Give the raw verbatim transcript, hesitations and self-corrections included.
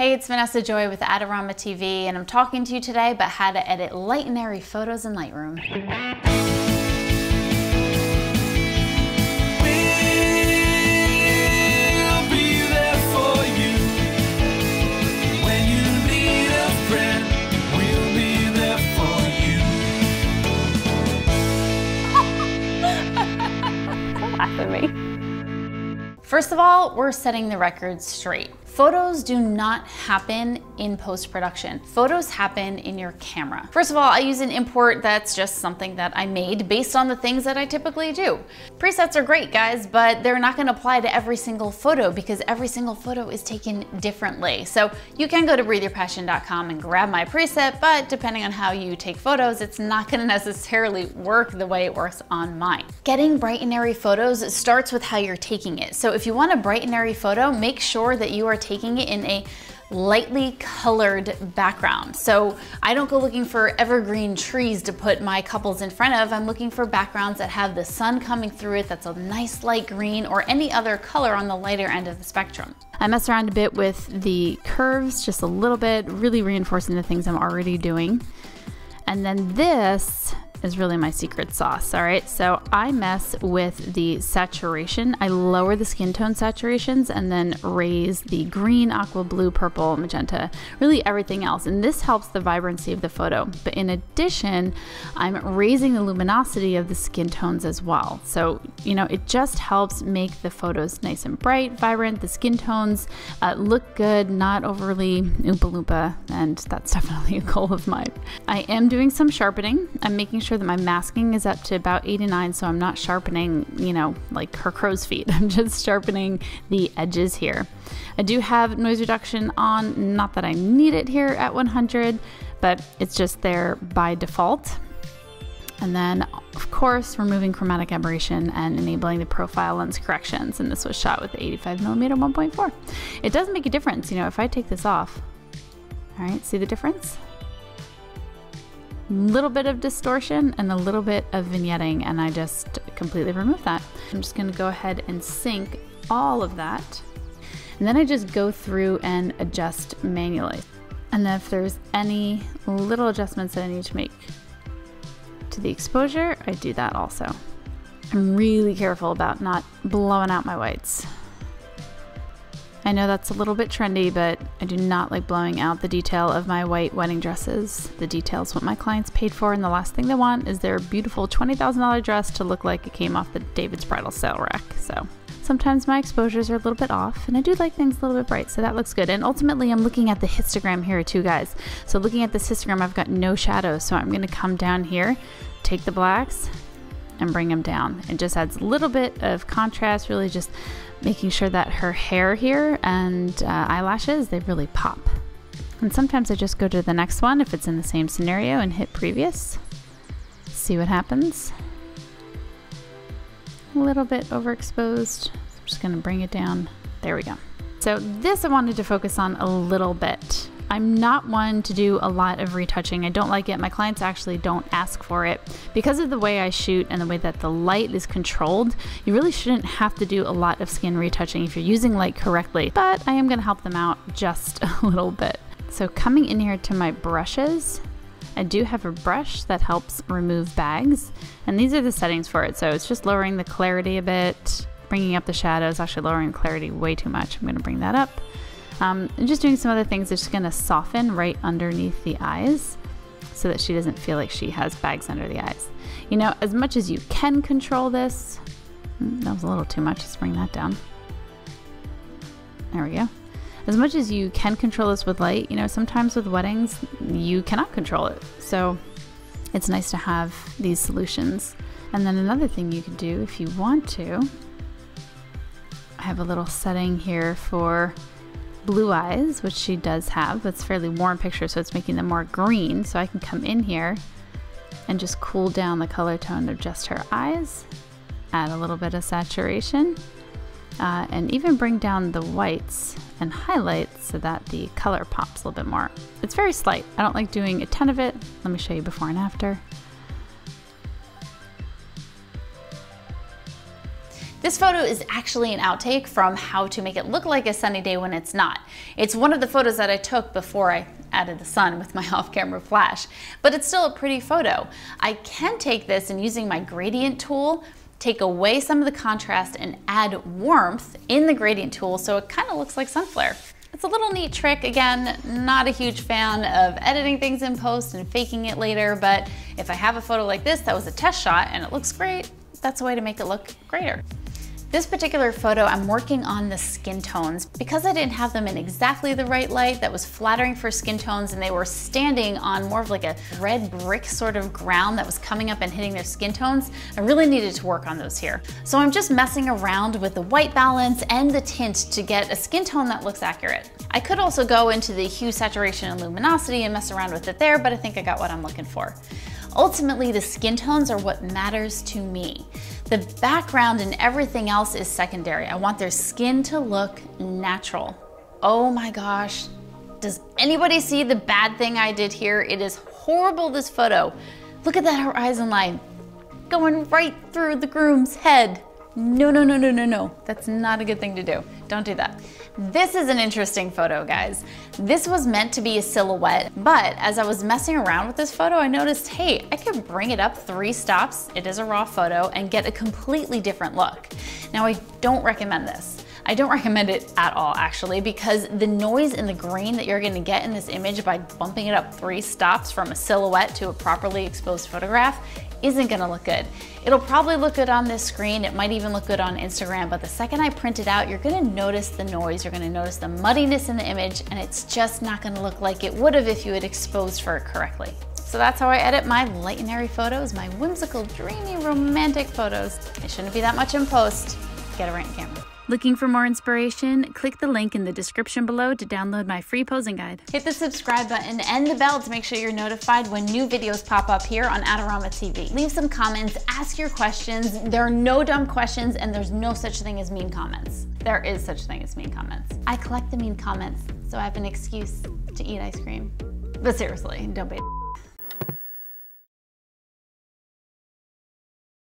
Hey, it's Vanessa Joy with Adorama T V, and I'm talking to you today about how to edit light and airy photos in Lightroom. We'll be there for you when you need a friend. We'll be there for you. Don't laugh at me. First of all, we're setting the record straight. Photos do not happen in post-production. Photos happen in your camera. First of all, I use an import that's just something that I made based on the things that I typically do. Presets are great, guys, but they're not gonna apply to every single photo because every single photo is taken differently. So you can go to breathe your passion dot com and grab my preset, but depending on how you take photos, it's not gonna necessarily work the way it works on mine. Getting bright and airy photos starts with how you're taking it. So if you want a bright and airy photo, make sure that you are taking it in a lightly colored background. So I don't go looking for evergreen trees to put my couples in front of. I'm looking for backgrounds that have the sun coming through it, that's a nice light green or any other color on the lighter end of the spectrum. I mess around a bit with the curves, just a little bit, really reinforcing the things I'm already doing. And then this is really my secret sauce, all right? So I mess with the saturation. I lower the skin tone saturations and then raise the green, aqua, blue, purple, magenta, really everything else. And this helps the vibrancy of the photo. But in addition, I'm raising the luminosity of the skin tones as well. So, you know, it just helps make the photos nice and bright, vibrant, the skin tones uh, look good, not overly oompa loompa, and that's definitely a goal of mine. I am doing some sharpening. I'm making sure that my masking is up to about eighty-nine, so I'm not sharpening, you know, like her crow's feet. I'm just sharpening the edges here. I do have noise reduction on, not that I need it here at one hundred, but it's just there by default. And then, of course, removing chromatic aberration and enabling the profile lens corrections. And this was shot with the eighty-five millimeter one point four. It does make a difference, you know, if I take this off. All right, see the difference? Little bit of distortion and a little bit of vignetting, and I just completely remove that. I'm just gonna go ahead and sync all of that, and then I just go through and adjust manually. And then if there's any little adjustments that I need to make to the exposure, I do that also. I'm really careful about not blowing out my whites. I know that's a little bit trendy, but I do not like blowing out the detail of my white wedding dresses. The detail's what my clients paid for, and the last thing they want is their beautiful twenty thousand dollar dress to look like it came off the David's Bridal sale rack. So sometimes my exposures are a little bit off, and I do like things a little bit bright, so that looks good. And ultimately, I'm looking at the histogram here too, guys. So looking at this histogram, I've got no shadows, so I'm gonna come down here, take the blacks, and bring them down. It just adds a little bit of contrast, really just making sure that her hair here and uh, eyelashes, they really pop. And sometimes I just go to the next one if it's in the same scenario and hit previous, see what happens. A little bit overexposed, so I'm just gonna bring it down. There we go. So this I wanted to focus on a little bit. I'm not one to do a lot of retouching. I don't like it. My clients actually don't ask for it. Because of the way I shoot and the way that the light is controlled, you really shouldn't have to do a lot of skin retouching if you're using light correctly, but I am gonna help them out just a little bit. So coming in here to my brushes, I do have a brush that helps remove bags, and these are the settings for it. So it's just lowering the clarity a bit, bringing up the shadows, actually lowering clarity way too much. I'm gonna bring that up. Um, and just doing some other things that's just gonna soften right underneath the eyes so that she doesn't feel like she has bags under the eyes. You know, as much as you can control this, that was a little too much, let's bring that down. There we go. As much as you can control this with light, you know, sometimes with weddings, you cannot control it. So it's nice to have these solutions. And then another thing you can do if you want to, I have a little setting here for blue eyes, which she does have. That's a fairly warm picture, so it's making them more green. So I can come in here and just cool down the color tone of just her eyes, add a little bit of saturation, uh, and even bring down the whites and highlights so that the color pops a little bit more. It's very slight. I don't like doing a ton of it. Let me show you before and after. This photo is actually an outtake from how to make it look like a sunny day when it's not. It's one of the photos that I took before I added the sun with my off-camera flash, but it's still a pretty photo. I can take this and using my gradient tool, take away some of the contrast and add warmth in the gradient tool so it kind of looks like sun flare. It's a little neat trick. Again, not a huge fan of editing things in post and faking it later, but if I have a photo like this that was a test shot and it looks great, that's a way to make it look greater. This particular photo, I'm working on the skin tones because I didn't have them in exactly the right light that was flattering for skin tones, and they were standing on more of like a red brick sort of ground that was coming up and hitting their skin tones. I really needed to work on those here. So I'm just messing around with the white balance and the tint to get a skin tone that looks accurate. I could also go into the hue, saturation, and luminosity and mess around with it there, but I think I got what I'm looking for. Ultimately, the skin tones are what matters to me. The background and everything else is secondary. I want their skin to look natural. Oh my gosh, does anybody see the bad thing I did here? It is horrible, this photo. Look at that horizon line going right through the groom's head. No, no, no, no, no, no. That's not a good thing to do. Don't do that. This is an interesting photo, guys. This was meant to be a silhouette, but as I was messing around with this photo, I noticed, hey, I could bring it up three stops, it is a raw photo, and get a completely different look. Now, I don't recommend this. I don't recommend it at all, actually, because the noise and the grain that you're gonna get in this image by bumping it up three stops from a silhouette to a properly exposed photograph isn't gonna look good. It'll probably look good on this screen, it might even look good on Instagram, but the second I print it out, you're gonna notice the noise, you're gonna notice the muddiness in the image, and it's just not gonna look like it would have if you had exposed for it correctly. So that's how I edit my light and airy photos, my whimsical, dreamy, romantic photos. It shouldn't be that much in post. Get a right camera. Looking for more inspiration? Click the link in the description below to download my free posing guide. Hit the subscribe button and the bell to make sure you're notified when new videos pop up here on Adorama T V. Leave some comments, ask your questions. There are no dumb questions and there's no such thing as mean comments. There is such thing as mean comments. I collect the mean comments, so I have an excuse to eat ice cream. But seriously, don't be